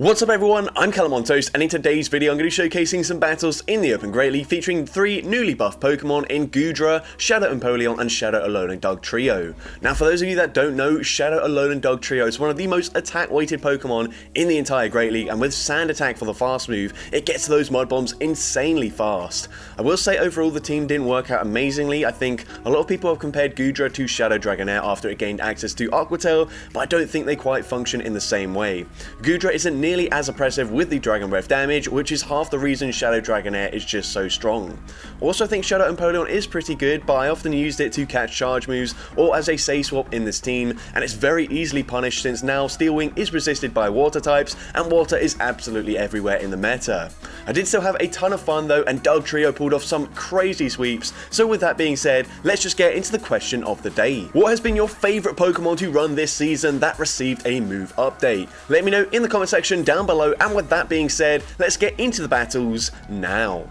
What's up everyone, I'm Callum on Toast, and in today's video I'm going to be showcasing some battles in the Open Great League featuring three newly buffed Pokemon in Goodra, Shadow Empoleon and Shadow Alolan Dugtrio. Now for those of you that don't know, Shadow Alolan Dugtrio is one of the most attack weighted Pokemon in the entire Great League, and with Sand Attack for the fast move, it gets those Mud Bombs insanely fast. I will say overall the team didn't work out amazingly. I think a lot of people have compared Goodra to Shadow Dragonair after it gained access to Aqua Tail, but I don't think they quite function in the same way. Goodra isn't nearly as oppressive with the Dragon Breath damage, which is half the reason Shadow Dragonair is just so strong. Also, I think Shadow Empoleon is pretty good, but I often used it to catch charge moves or as a Safe Swap in this team, and it's very easily punished since now Steel Wing is resisted by water types, and water is absolutely everywhere in the meta. I did still have a ton of fun though, and Dugtrio pulled off some crazy sweeps, so with that being said, let's just get into the question of the day. What has been your favourite Pokemon to run this season that received a move update? Let me know in the comment section down below, and with that being said, let's get into the battles now.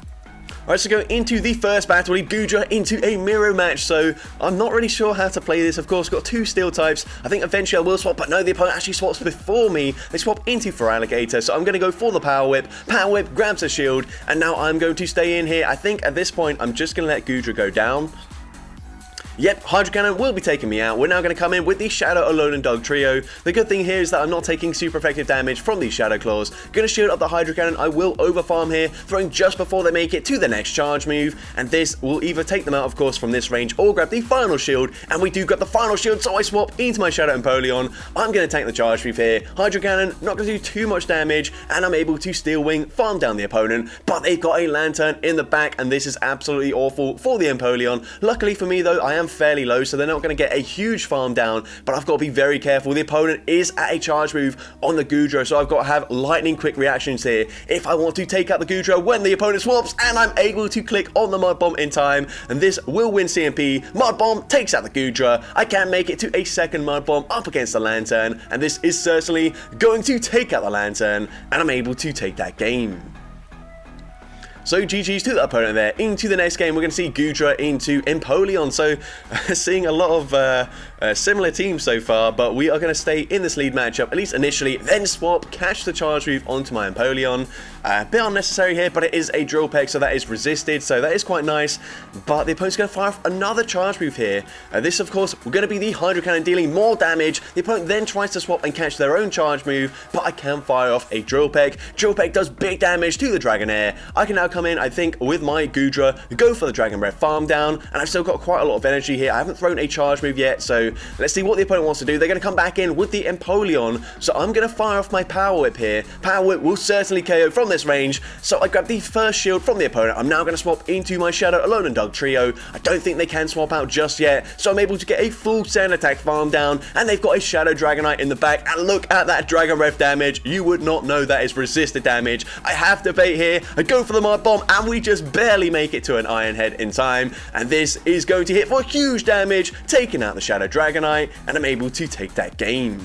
Alright, so going into the first battle, we Goodra into a mirror match, so I'm not really sure how to play this. Of course, got two steel types. I think eventually I will swap, but no, the opponent actually swaps before me. They swap into Feraligatr, so I'm going to go for the Power Whip grabs a shield, and now I'm going to stay in here. I think at this point, I'm just going to let Goodra go down. Yep, Hydro Cannon will be taking me out. We're now going to come in with the Shadow Alolan Dugtrio. The good thing here is that I'm not taking super effective damage from these Shadow Claws. Going to shield up the Hydro Cannon. I will overfarm here, throwing just before they make it to the next charge move. And this will either take them out, of course, from this range or grab the final shield. And we do grab the final shield, so I swap into my Shadow Empoleon. I'm going to tank the charge move here. Hydro Cannon, not going to do too much damage. And I'm able to Steel Wing, farm down the opponent. But they've got a Lantern in the back, and this is absolutely awful for the Empoleon. Luckily for me, though, I am fairly low, so they're not going to get a huge farm down, but I've got to be very careful. The opponent is at a charge move on the Goodra, so I've got to have lightning quick reactions here if I want to take out the Goodra when the opponent swaps, and I'm able to click on the Mud Bomb in time, and this will win CMP. Mud Bomb takes out the Goodra. I can make it to a second Mud Bomb up against the Lantern, and this is certainly going to take out the Lantern, and I'm able to take that game. So GG's to the opponent there. Into the next game, we're going to see Goodra into Empoleon. So seeing a lot of similar teams so far, but we are going to stay in this lead matchup, at least initially, then swap, catch the charge move onto my Empoleon. A bit unnecessary here, but it is a Drill Peck, so that is resisted, so that is quite nice. But the opponent's going to fire off another charge move here. This, of course, we're going to be the Hydro Cannon dealing more damage. The opponent then tries to swap and catch their own charge move, but I can fire off a Drill Peck. Drill Peck does big damage to the Dragonair. I can now come in, I think, with my Goodra, go for the Dragon Breath farm down, and I've still got quite a lot of energy here. I haven't thrown a charge move yet, so let's see what the opponent wants to do. They're going to come back in with the Empoleon, so I'm going to fire off my Power Whip here. Power Whip will certainly KO from this range, so I grab the first shield from the opponent. I'm now going to swap into my Shadow Alolan Dugtrio. I don't think they can swap out just yet, so I'm able to get a full Sand Attack farm down, and they've got a Shadow Dragonite in the back, and look at that Dragon Breath damage. You would not know that is resisted damage. I have to bait here. I go for the Mud Bomb, and we just barely make it to an Iron Head in time, and this is going to hit for huge damage, taking out the Shadow Dragonite, and I'm able to take that game.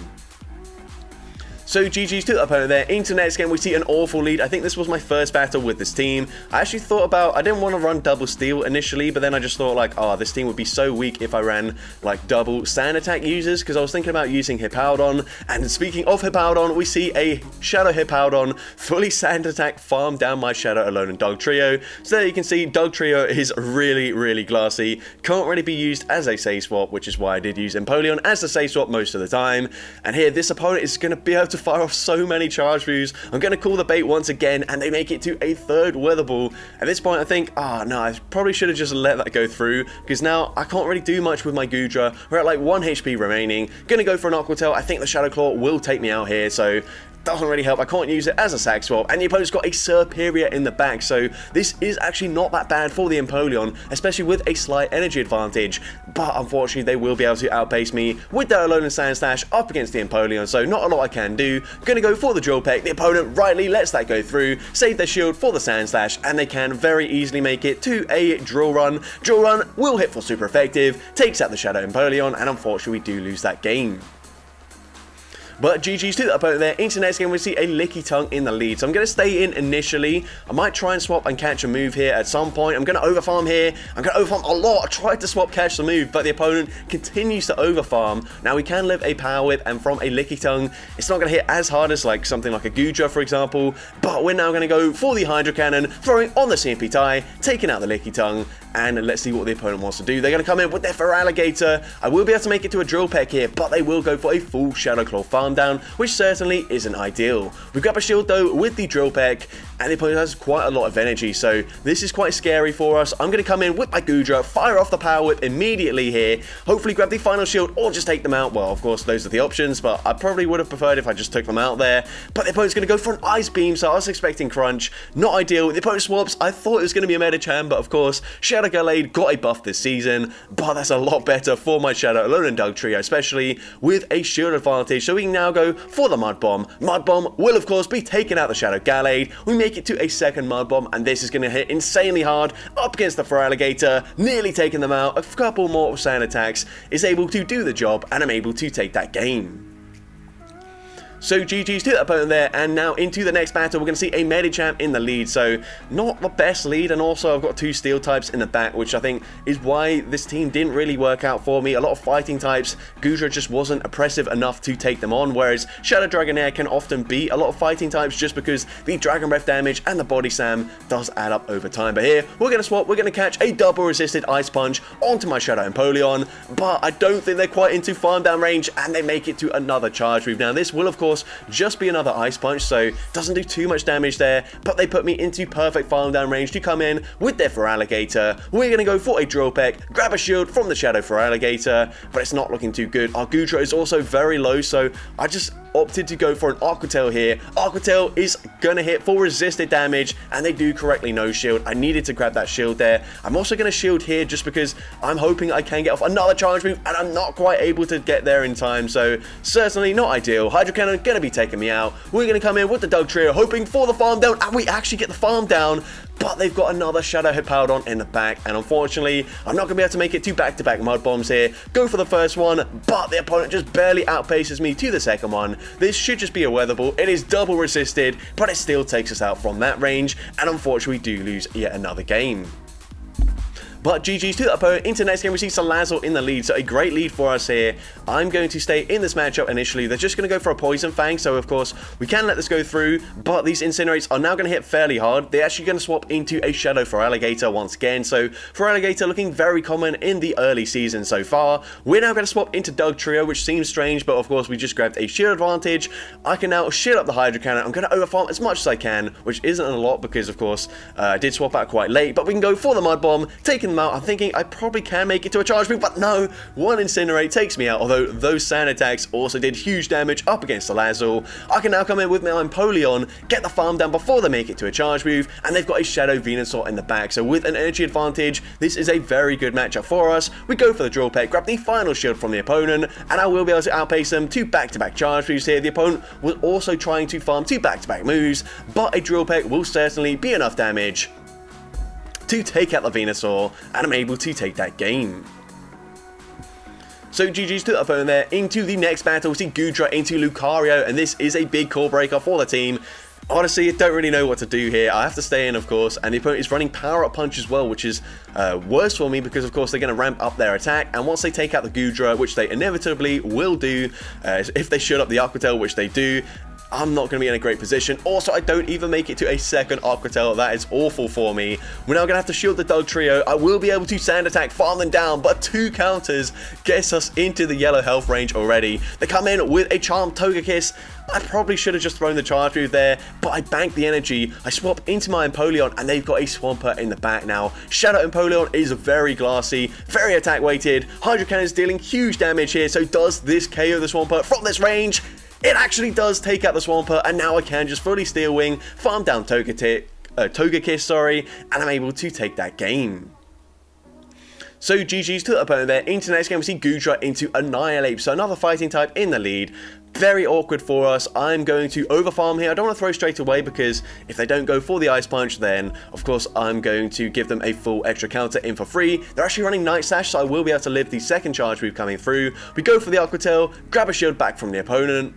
So GG's to the opponent there. Into next game, we see an awful lead. I think this was my first battle with this team. I actually thought about, I didn't want to run double steel initially, but then I just thought like, oh, this team would be so weak if I ran like double Sand Attack users, because I was thinking about using Hippowdon. And speaking of Hippowdon, we see a Shadow Hippowdon fully Sand Attack farm down my Shadow Alolan Dugtrio. So there you can see Dugtrio is really, really glassy. Can't really be used as a Safe Swap, which is why I did use Empoleon as the Safe Swap most of the time. And here, this opponent is going to be able to fire off so many charge moves. I'm going to call the bait once again, and they make it to a third Weather Ball. At this point, I think, no, I probably should have just let that go through, because now I can't really do much with my Goodra. We're at like 1 HP remaining. Going to go for an Aqua Tail. I think the Shadow Claw will take me out here, so doesn't really help. I can't use it as a Sack Swap, and the opponent's got a Serperior in the back, so this is actually not that bad for the Empoleon, especially with a slight energy advantage. But unfortunately, they will be able to outpace me with their Alolan Sand Slash up against the Empoleon, so not a lot I can do. Gonna go for the Drill Peck. The opponent rightly lets that go through, save their shield for the Sand Slash, and they can very easily make it to a Drill Run. Drill Run will hit for super effective, takes out the Shadow Empoleon, and unfortunately, we do lose that game. But GG's to the opponent there. Into the next game, we see a Lickitung in the lead. So I'm going to stay in initially. I might try and swap and catch a move here at some point. I'm going to overfarm here. I'm going to overfarm a lot. I tried to swap, catch the move, but the opponent continues to overfarm. Now, we can live a Power Whip, and from a Lickitung, it's not going to hit as hard as like something like a Goodra, for example. But we're now going to go for the Hydro Cannon, throwing on the CMP tie, taking out the Lickitung, and let's see what the opponent wants to do. They're going to come in with their Feraligatr. I will be able to make it to a Drill Peck here, but they will go for a full Shadow Claw farm down, which certainly isn't ideal. We grab a shield though with the Drill Peck, and the opponent has quite a lot of energy, so this is quite scary for us. I'm going to come in with my Goodra, fire off the Power Whip immediately here, hopefully grab the final shield or just take them out. Well, of course, those are the options, but I probably would have preferred if I just took them out there. But the opponent's going to go for an Ice Beam, so I was expecting Crunch. Not ideal. The opponent swaps. I thought it was going to be a Medicham, but of course, Shadow Gallade got a buff this season, but that's a lot better for my Shadow Alolan Dugtrio, especially with a shield advantage. So we can now go for the Mud Bomb. Mud Bomb will, of course, be taking out the Shadow Gallade. We make it to a second Mud Bomb, and this is going to hit insanely hard up against the Feraligatr, nearly taking them out. A couple more sand attacks is able to do the job, and I'm able to take that game. So GG's to the opponent there, and now into the next battle, we're going to see a Medicham in the lead, so not the best lead, and also I've got two Steel types in the back, which I think is why this team didn't really work out for me. A lot of fighting types, Goodra just wasn't oppressive enough to take them on, whereas Shadow Dragonair can often beat a lot of fighting types just because the Dragon Breath damage and the Body Slam does add up over time. But here, we're going to swap, we're going to catch a double resisted Ice Punch onto my Shadow Empoleon, but I don't think they're quite into farm down range, and they make it to another charge move. Now this will, of course, just be another Ice Punch, so doesn't do too much damage there, but they put me into perfect farm down range to come in with their Feraligatr. We're going to go for a Drill Peck, grab a shield from the Shadow Feraligatr, but it's not looking too good. Our Goodra is also very low, so I just opted to go for an Aqua Tail here. Aqua Tail is going to hit full resisted damage, and they do correctly no shield. I needed to grab that shield there. I'm also going to shield here just because I'm hoping I can get off another charge move, and I'm not quite able to get there in time, so certainly not ideal. Hydro Cannon going to be taking me out. We're going to come in with the Dugtrio, hoping for the farm down, and we actually get the farm down, but they've got another Shadow Hippowdon in the back, and unfortunately, I'm not going to be able to make it to back-to-back Mud Bombs here. Go for the first one, but the opponent just barely outpaces me to the second one. This should just be a Weather Ball. It is double resisted, but it still takes us out from that range, and unfortunately, we do lose yet another game. But GG's to the opponent. Into the next game, we see Salazzle in the lead, so a great lead for us here. I'm going to stay in this matchup initially. They're just going to go for a Poison Fang, so of course, we can let this go through, but these Incinerates are now going to hit fairly hard. They're actually going to swap into a Shadow Feraligatr once again, so Feraligatr looking very common in the early season so far. We're now going to swap into Dugtrio, which seems strange, but of course, we just grabbed a shield advantage. I can now shield up the Hydro Cannon. I'm going to overfarm as much as I can, which isn't a lot because, of course, I did swap out quite late, but we can go for the Mud Bomb, taking out. I'm thinking I probably can make it to a charge move, but no, one Incinerate takes me out, although those sand attacks also did huge damage up against Salazzle. I can now come in with my Empoleon, get the farm down before they make it to a charge move, and they've got a Shadow Venusaur in the back, so with an energy advantage, this is a very good matchup for us. We go for the Drill Peck, grab the final shield from the opponent, and I will be able to outpace them to back-to-back charge moves here. The opponent was also trying to farm two back-to-back moves, but a Drill Peck will certainly be enough damage to take out the Venusaur, and I'm able to take that game. So GG's to the opponent there. Into the next battle, we see Goodra into Lucario, and this is a big core breaker for the team. Honestly, I don't really know what to do here. I have to stay in, of course, and the opponent is running Power Up Punch as well, which is worse for me because, of course, they're going to ramp up their attack, and once they take out the Goodra, which they inevitably will do, if they shoot up the Aqua Tail, which they do, I'm not going to be in a great position. Also, I don't even make it to a second Aqua Tail. That is awful for me. We're now going to have to shield the Dugtrio. I will be able to sand attack, farm them down, but two counters gets us into the yellow health range already. They come in with a Charmed Togekiss. I probably should have just thrown the charge move there, but I banked the energy. I swap into my Empoleon, and they've got a Swampert in the back now. Shadow Empoleon is very glassy, very attack weighted. Hydro Cannon is dealing huge damage here, so does this KO the Swampert from this range? It actually does take out the Swampert, and now I can just fully Steel Wing, farm down Togekiss, and I'm able to take that game. So GG's to the opponent there. Into the next game, we see Goodra into Annihilate, so another fighting type in the lead. Very awkward for us. I'm going to overfarm here. I don't want to throw straight away because if they don't go for the Ice Punch, then of course I'm going to give them a full extra counter in for free. They're actually running Night Slash, so I will be able to live the second charge move coming through. We go for the Aqua Tail, grab a shield back from the opponent,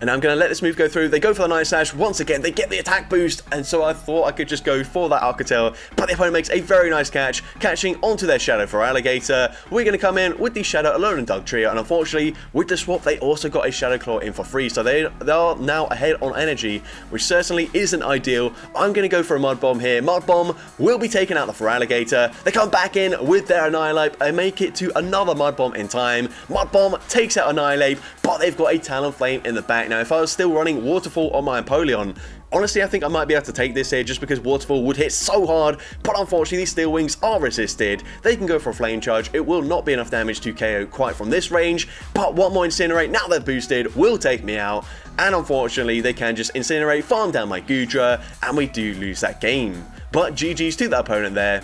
And I'm going to let this move go through. They go for the Night Slash. Once again, they get the attack boost. And so I thought I could just go for that Arcotella. But the opponent makes a very nice catch, catching onto their Shadow Feraligatr. We're going to come in with the Shadow Alolan Dugtrio. And unfortunately, with the swap, they also got a Shadow Claw in for free. So they are now ahead on energy, which certainly isn't ideal. I'm going to go for a Mud Bomb here. Mud Bomb will be taking out the Feraligatr. They come back in with their Annihilate and make it to another Mud Bomb in time. Mud Bomb takes out Annihilate, but they've got a Talonflame in the back. Now, if I was still running Waterfall on my Empoleon, honestly, I think I might be able to take this here just because Waterfall would hit so hard, but unfortunately these Steel Wings are resisted. They can go for a Flame Charge. It will not be enough damage to KO quite from this range, but one more Incinerate, now they're boosted, will take me out, and unfortunately they can just Incinerate, farm down my Goodra, and we do lose that game. But GG's to that opponent there.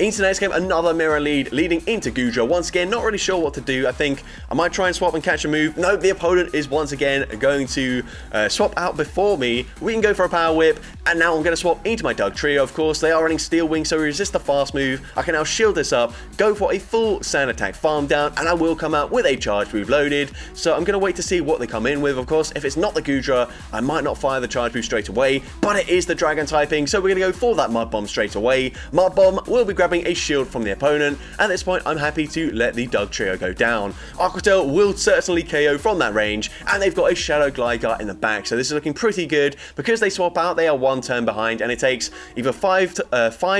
Into the next game, another mirror lead leading into Goodra. Once again, not really sure what to do. I think I might try and swap and catch a move. No, the opponent is once again going to swap out before me. We can go for a Power Whip, and now I'm going to swap into my Dugtrio. Of course, they are running Steel Wing, so we resist the fast move. I can now shield this up, go for a full Sand Attack farm down, and I will come out with a Charge Move loaded. So I'm going to wait to see what they come in with. Of course, if it's not the Goodra, I might not fire the Charge Move straight away, but it is the Dragon typing, so we're going to go for that Mud Bomb straight away. Mud Bomb will be grabbing a shield from the opponent. At this point, I'm happy to let the Dugtrio go down. Aquatel will certainly KO from that range, and they've got a Shadow Gligar in the back, so this is looking pretty good. Because they swap out, they are one turn behind, and it takes either five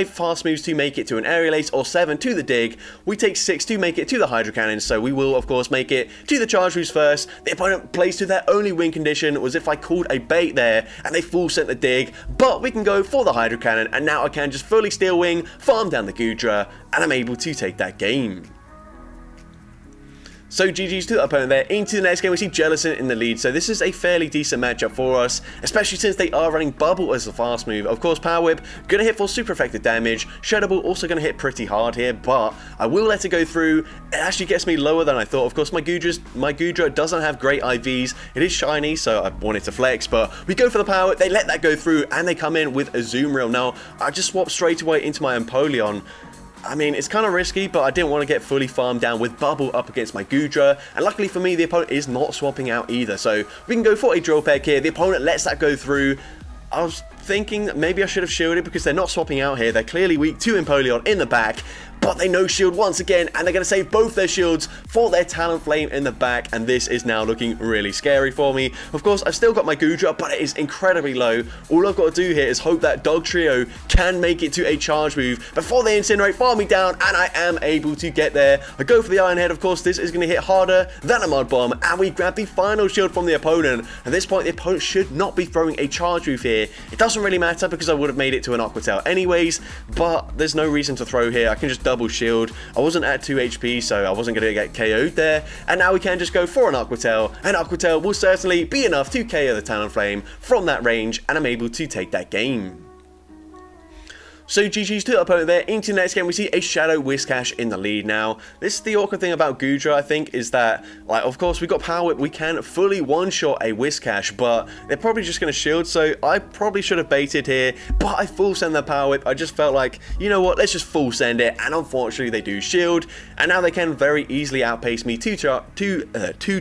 fast moves to make it to an Aerial Ace, or seven to the Dig. We take six to make it to the Hydro Cannon, so we will, of course, make it to the Charge Moves first. The opponent plays to their only win condition, was if I called a bait there, and they full sent the Dig, but we can go for the Hydro Cannon, and now I can just fully Steel Wing, farm down the Goodra, and I'm able to take that game. So GG's to the opponent there. Into the next game, we see Jellicent in the lead. So this is a fairly decent matchup for us, especially since they are running Bubble as the fast move. Of course, Power Whip, going to hit for super effective damage. Shadow Ball also going to hit pretty hard here, but I will let it go through. It actually gets me lower than I thought. Of course, my Goodra doesn't have great IVs. It is shiny, so I wanted to flex, but we go for the Power Whip. They let that go through, and they come in with a Zoom Reel. Now, I just swapped straight away into my Empoleon. I mean, it's kind of risky, but I didn't want to get fully farmed down with Bubble up against my Goodra. And luckily for me, the opponent is not swapping out either. So we can go for a Drill Peck here. The opponent lets that go through. I was thinking that maybe I should have shielded because they're not swapping out here. They're clearly weak to Empoleon in the back, but they no shield once again, and they're going to save both their shields for their Talonflame in the back, and this is now looking really scary for me. Of course, I've still got my Goodra, but it is incredibly low. All I've got to do here is hope that Dugtrio can make it to a Charge Move before they Incinerate, farm me down, and I am able to get there. I go for the Iron Head. Of course, this is going to hit harder than a Mud Bomb, and we grab the final shield from the opponent. At this point, the opponent should not be throwing a Charge Move here. It doesn't really matter because I would have made it to an Aqua Tail anyways, but there's no reason to throw here. I can just double shield. I wasn't at 2 HP, so I wasn't going to get KO'd there. And now we can just go for an Aquatail, and Aquatail will certainly be enough to KO the Talonflame from that range, and I'm able to take that game. So GG's to the opponent there. Into the next game, we see a Shadow Whiscash in the lead now. This is the awkward thing about Goodra, I think, is that, like, of course, we got Power Whip. We can fully one-shot a Whiscash, but they're probably just going to shield, so I probably should have baited here, but I full send the Power Whip. I just felt like, you know what, let's just full send it, and unfortunately, they do shield, and now they can very easily outpace me. Two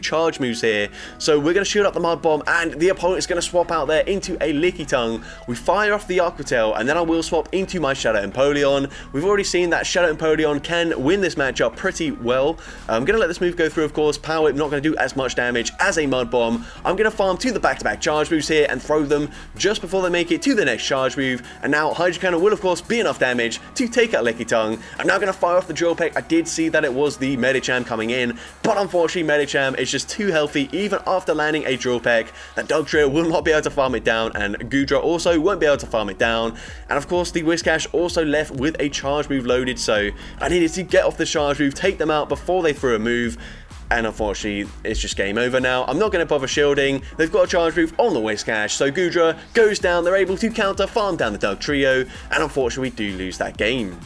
Charge Moves here, so we're going to shield up the Mud Bomb, and the opponent is going to swap out there into a Lickitung. We fire off the Aquatail, and then I will swap into my Shadow Empoleon. We've already seen that Shadow Empoleon can win this matchup pretty well. I'm going to let this move go through, of course. Power Whip not going to do as much damage as a Mud Bomb. I'm going to farm to the back-to-back Charge Moves here and throw them just before they make it to the next Charge Move. And now Hydro Cannon will, of course, be enough damage to take out Lickitung. I'm now going to fire off the Drill Peck. I did see that it was the Medicham coming in, but unfortunately, Medicham is just too healthy even after landing a Drill Peck. That Dugtrio will not be able to farm it down, and Goodra also won't be able to farm it down. And, of course, the Whiscash also left with a Charge Move loaded, so I needed to get off the Charge Move, take them out before they threw a move, and unfortunately it's just game over now. I'm not going to bother shielding. They've got a Charge Move on the Whiscash, so Goodra goes down. They're able to counter farm down the Dugtrio, and unfortunately we do lose that game.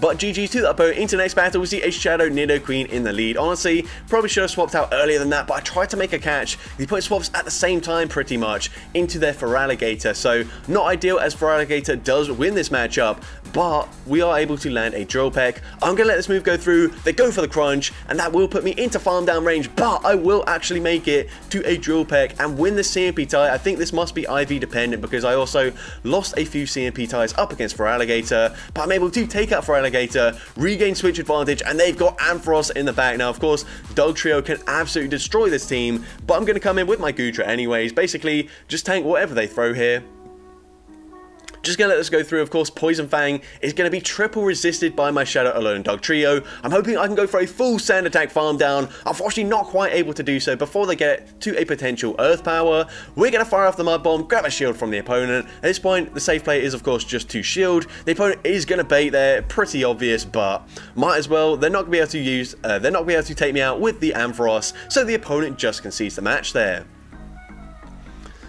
But GG to that opponent. Into the next battle, we see a Shadow Nidoqueen in the lead. Honestly, probably should have swapped out earlier than that, but I tried to make a catch. The opponent swaps at the same time pretty much into their Feraligatr, so not ideal as Feraligatr does win this matchup, but we are able to land a Drill Peck. I'm going to let this move go through. They go for the crunch, and that will put me into farm down range, but I will actually make it to a Drill Peck and win the CMP tie. I think this must be IV dependent because I also lost a few CMP ties up against Feraligatr, but I'm able to take out Feraligatr, regain switch advantage, and they've got Ampharos in the back. Now, of course, Dugtrio can absolutely destroy this team, but I'm going to come in with my Goodra anyways. Basically, just tank whatever they throw here. Just going to let this go through. Of course, Poison Fang is going to be triple resisted by my Shadow Alolan Dugtrio. I'm hoping I can go for a full sand attack farm down. Unfortunately, not quite able to do so before they get to a potential Earth Power. We're going to fire off the Mud Bomb, grab a shield from the opponent. At this point, the safe play is, of course, just to shield. The opponent is going to bait there. Pretty obvious, but might as well. They're not going to be able to use, they're not going to be able to take me out with the Ampharos, so the opponent just concedes the match there.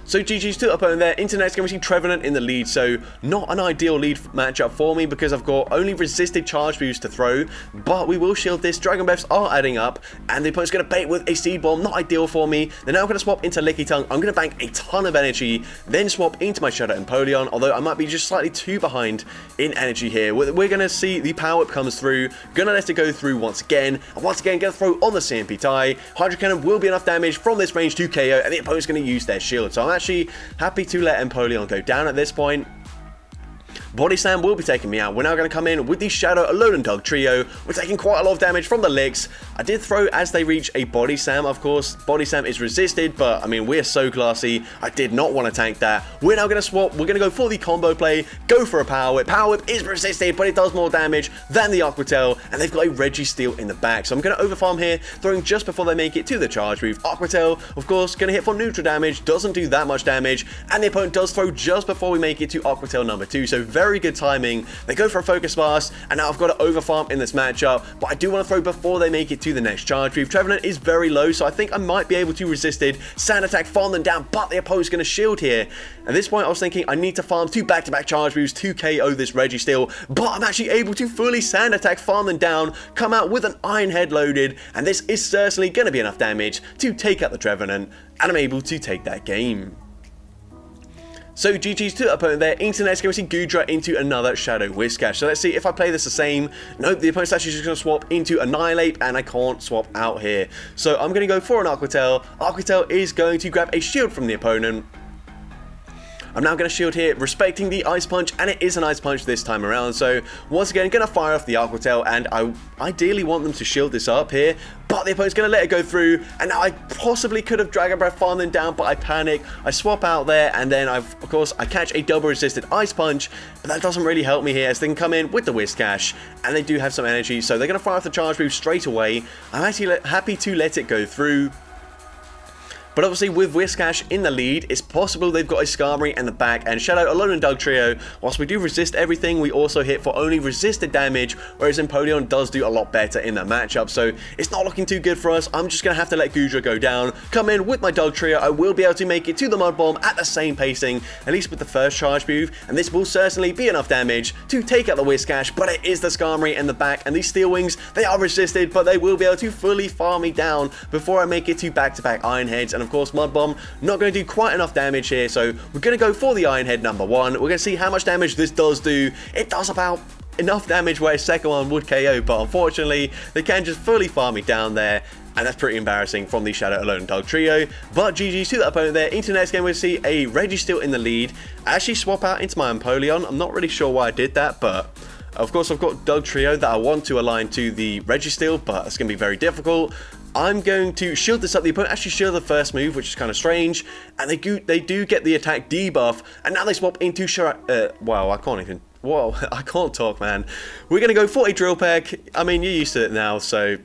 So GG's to the opponent there. Into next game, we see Trevenant in the lead, so not an ideal lead matchup for me because I've got only resisted charge moves to throw, but we will shield this. Dragon Breaths are adding up, and the opponent's going to bait with a Seed Bomb. Not ideal for me. They're now going to swap into Lickitung. I'm going to bank a ton of energy, then swap into my Shadow Empoleon, although I might be just slightly too behind in energy here. We're going to see the Power Whip comes through. Going to let it go through once again, and once again going to throw on the CMP tie. Hydro Cannon will be enough damage from this range to KO, and the opponent's going to use their shield, so I'm actually happy to let Empoleon go down at this point. Body Slam will be taking me out. We're now going to come in with the Shadow Alolan Dugtrio. We're taking quite a lot of damage from the Licks. I did throw as they reach a Body Slam, of course. Body Slam is resisted, but I mean, we're so classy. I did not want to tank that. We're now going to swap. We're going to go for the combo play, go for a Power Whip. Power Whip is resisted, but it does more damage than the Aqua Tail, and they've got a Registeel in the back. So I'm going to overfarm here, throwing just before they make it to the charge move. Aqua Tail, of course, going to hit for neutral damage, doesn't do that much damage, and the opponent does throw just before we make it to Aqua Tail number 2. So very good timing. They go for a Focus Blast, and now I've got to overfarm in this matchup, but I do want to throw before they make it to the next charge move. Trevenant is very low, so I think I might be able to resist it. Sand attack, farm them down, but the opponent's going to shield here. At this point, I was thinking I need to farm two back-to-back charge moves to KO this Registeel, but I'm actually able to fully sand attack, farm them down, come out with an Iron Head loaded, and this is certainly going to be enough damage to take out the Trevenant, and I'm able to take that game. So GG's to the opponent there. Into the next game, we see Goodra into another Shadow Whiscash. So let's see if I play this the same. Nope, the opponent's actually just going to swap into Annihilate, and I can't swap out here. So I'm going to go for an Aqua Tail. Aqua Tail is going to grab a shield from the opponent. I'm now going to shield here, respecting the Ice Punch, and it is an Ice Punch this time around. So once again, going to fire off the Aqua Tail, and I ideally want them to shield this up here, but the opponent's going to let it go through, and now I possibly could have Dragon Breath farmed them down, but I panic. I swap out there, and then of course I catch a double resisted Ice Punch, but that doesn't really help me here as they can come in with the Whiscash, and they do have some energy, so they're going to fire off the charge move straight away. I'm actually happy to let it go through. But obviously, with Whiscash in the lead, it's possible they've got a Skarmory in the back, and Shadow Alolan Dugtrio, whilst we do resist everything, we also hit for only resisted damage, whereas Empoleon does do a lot better in that matchup, so it's not looking too good for us. I'm just going to have to let Goodra go down, come in with my Dugtrio. I will be able to make it to the Mud Bomb at the same pacing, at least with the first charge move, and this will certainly be enough damage to take out the Whiscash, but it is the Skarmory in the back, and these Steel Wings, they are resisted, but they will be able to fully farm me down before I make it to back-to-back Iron Heads, and of course Mud Bomb not going to do quite enough damage here, so we're going to go for the Iron Head number 1. We're going to see how much damage this does do. It does about enough damage where a second one would KO, but unfortunately they can just fully farm me down there, and that's pretty embarrassing from the Shadow Alolan Dugtrio. But GG's to that opponent there. Into the next game, we'll see a Registeel in the lead. I actually swap out into my Empoleon. I'm not really sure why I did that, but of course I've got Dugtrio that I want to align to the Registeel, but it's going to be very difficult. I'm going to shield this up. The opponent actually shield the first move, which is kind of strange, and they do get the attack debuff, and now they swap into I can't talk, man. We're going to go for a Drill Peck. I mean, you're used to it now, so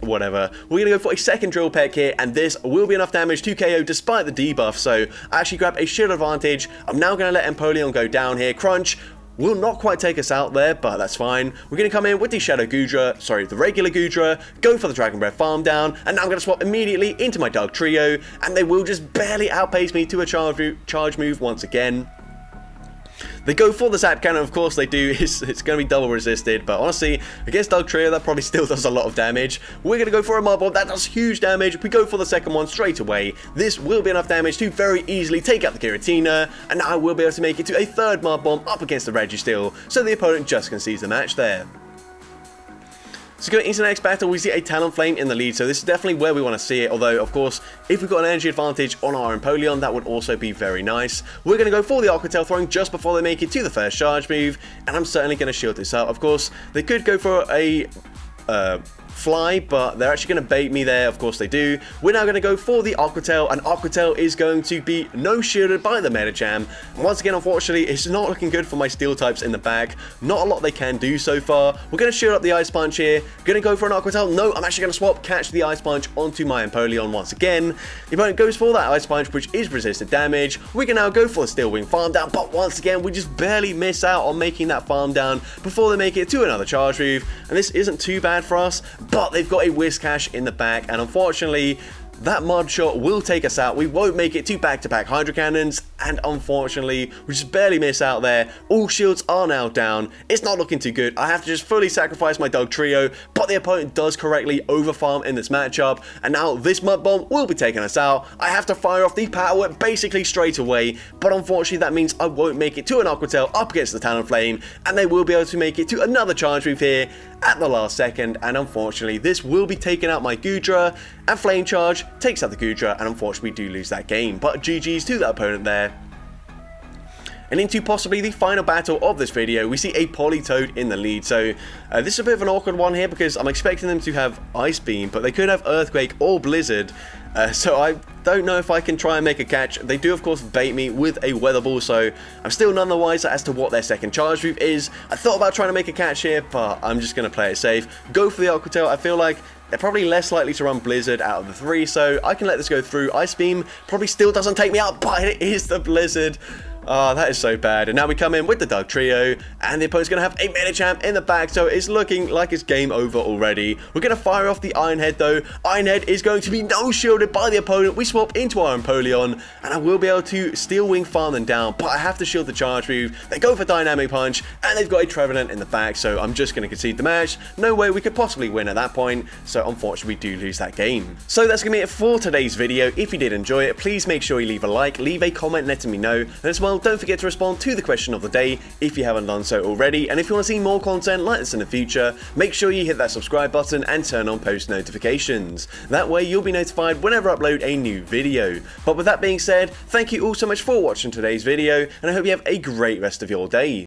whatever. We're going to go for a second Drill Peck here, and this will be enough damage to KO despite the debuff, so I actually grab a shield advantage. I'm now going to let Empoleon go down here. Crunch will not quite take us out there, but that's fine. We're going to come in with the the regular Goodra, go for the Dragon Breath farm down, and now I'm going to swap immediately into my Dugtrio, and they will just barely outpace me to a charge move once again. They go for the Zap Cannon, of course they do. It's going to be double resisted, but honestly, against Dugtrio, that probably still does a lot of damage. We're going to go for a Marbomb. That does huge damage. If we go for the second one straight away, this will be enough damage to very easily take out the Giratina, and I will be able to make it to a third Marbomb up against the Registeel, so the opponent just concedes the match there. So going into the next battle, we see a Talonflame in the lead, so this is definitely where we want to see it, although, of course, if we've got an energy advantage on our Empoleon, that would also be very nice. We're going to go for the Aqua-Tail throwing just before they make it to the first charge move, and I'm certainly going to shield this out. Of course, they could go for a Fly, but they're actually going to bait me there. Of course they do. We're now going to go for the Aqua Tail, and Aqua Tail is going to be no shielded by the Medicham. Once again, unfortunately, it's not looking good for my steel types in the back. Not a lot they can do so far. We're going to shield up the Ice Punch here. Going to go for an Aqua Tail. No, I'm actually going to swap, catch the Ice Punch onto my Empoleon once again. The opponent goes for that Ice Punch, which is resisted damage. We can now go for the Steel Wing Farm Down, but once again, we just barely miss out on making that Farm Down before they make it to another charge move, and this isn't too bad for us. But they've got a Whiscash in the back, and unfortunately, that Mud Shot will take us out. We won't make it to back-to-back Hydro Cannons, and unfortunately, we just barely miss out there. All shields are now down. It's not looking too good. I have to just fully sacrifice my Dugtrio, but the opponent does correctly overfarm in this matchup, and now this Mud Bomb will be taking us out. I have to fire off the Power Whip basically straight away, but unfortunately, that means I won't make it to an Aqua Tail up against the Talonflame, and they will be able to make it to another charge move here at the last second, and unfortunately, this will be taking out my Goodra, and Flame Charge takes out the Goodra, and unfortunately we do lose that game, but GG's to that opponent there. And into possibly the final battle of this video, we see a Politoed in the lead. So this is a bit of an awkward one here because I'm expecting them to have Ice Beam, but they could have Earthquake or Blizzard. So I don't know if I can try and make a catch. They do, of course, bait me with a Weather Ball, so I'm still none the wiser as to what their second charge move is. I thought about trying to make a catch here, but I'm just going to play it safe. Go for the Aqua Tail. I feel like they're probably less likely to run Blizzard out of the three, so I can let this go through. Ice Beam probably still doesn't take me out, but it is the Blizzard. Oh, that is so bad. And now we come in with the Dugtrio, and the opponent's going to have a Medicham in the back, so it's looking like it's game over already. We're going to fire off the Iron Head, though. Iron Head is going to be no-shielded by the opponent. We swap into our Empoleon, and I will be able to Steel Wing Farm them down, but I have to shield the charge move. They go for Dynamic Punch, and they've got a Trevenant in the back, so I'm just going to concede the match. No way we could possibly win at that point, so unfortunately we do lose that game. So that's going to be it for today's video. If you did enjoy it, please make sure you leave a like, leave a comment letting me know, and as well, don't forget to respond to the question of the day if you haven't done so already. And if you want to see more content like this in the future, make sure you hit that subscribe button and turn on post notifications. That way you'll be notified whenever I upload a new video. But with that being said, thank you all so much for watching today's video, and I hope you have a great rest of your day.